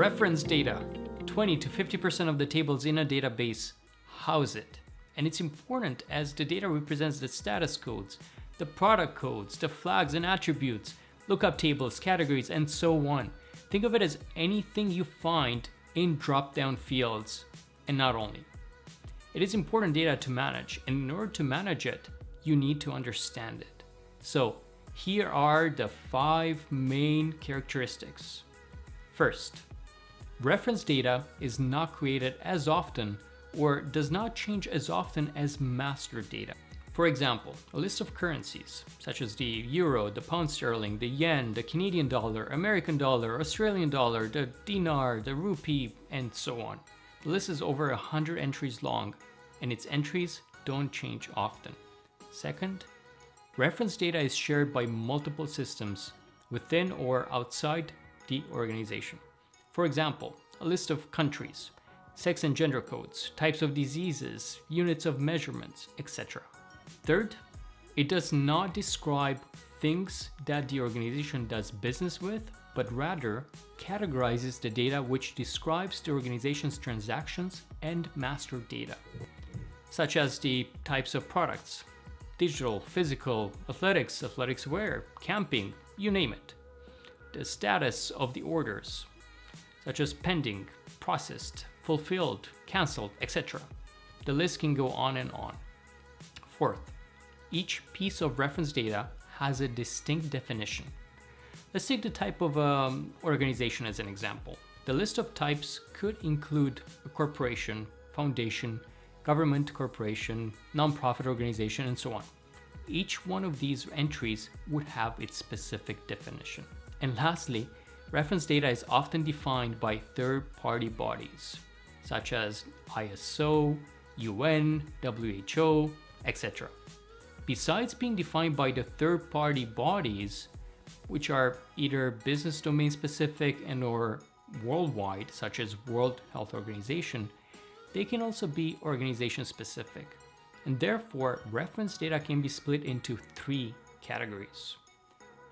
Reference data. 20 to 50% of the tables in a database house it. And it's important as the data represents the status codes, the product codes, the flags and attributes, lookup tables, categories, and so on. Think of it as anything you find in drop-down fields, and not only. It is important data to manage, and in order to manage it, you need to understand it. So here are the 5 main characteristics. First, reference data is not created as often or does not change as often as master data. For example, a list of currencies such as the euro, the pound sterling, the yen, the Canadian dollar, American dollar, Australian dollar, the dinar, the rupee, and so on. The list is over 100 entries long, and its entries don't change often. Second, reference data is shared by multiple systems within or outside the organization. For example, a list of countries, sex and gender codes, types of diseases, units of measurements, etc. Third, it does not describe things that the organization does business with, but rather categorizes the data which describes the organization's transactions and master data, such as the types of products, digital, physical, athletics, athletics wear, camping, you name it. The status of the orders, such as pending, processed, fulfilled, cancelled, etc. The list can go on and on. Fourth, each piece of reference data has a distinct definition. Let's take the type of organization as an example. The list of types could include a corporation, foundation, government corporation, nonprofit organization, and so on. Each one of these entries would have its specific definition. And lastly, reference data is often defined by third-party bodies, such as ISO, UN, WHO, etc. Besides being defined by the third-party bodies, which are either business domain specific and or worldwide, such as World Health Organization, they can also be organization specific. And therefore, reference data can be split into 3 categories: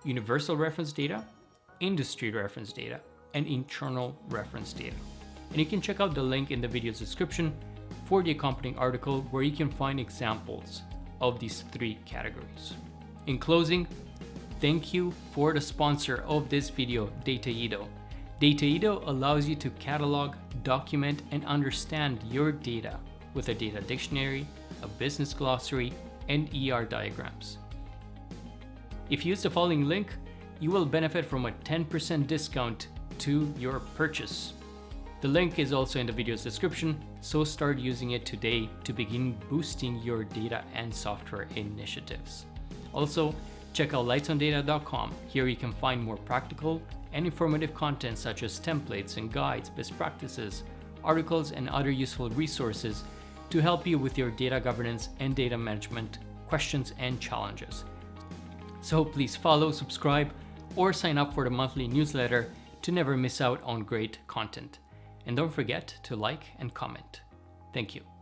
universal reference data, industry reference data, and internal reference data. And you can check out the link in the video's description for the accompanying article where you can find examples of these 3 categories. In closing, thank you for the sponsor of this video, Dataedo. Dataedo allows you to catalog, document, and understand your data with a data dictionary, a business glossary, and ER diagrams. If you use the following link, you will benefit from a 10% discount to your purchase. The link is also in the video's description, so start using it today to begin boosting your data and software initiatives. Also, check out lightsondata.com. Here you can find more practical and informative content such as templates and guides, best practices, articles, and other useful resources to help you with your data governance and data management questions and challenges. So please follow, subscribe, or sign up for the monthly newsletter to never miss out on great content. And don't forget to like and comment. Thank you.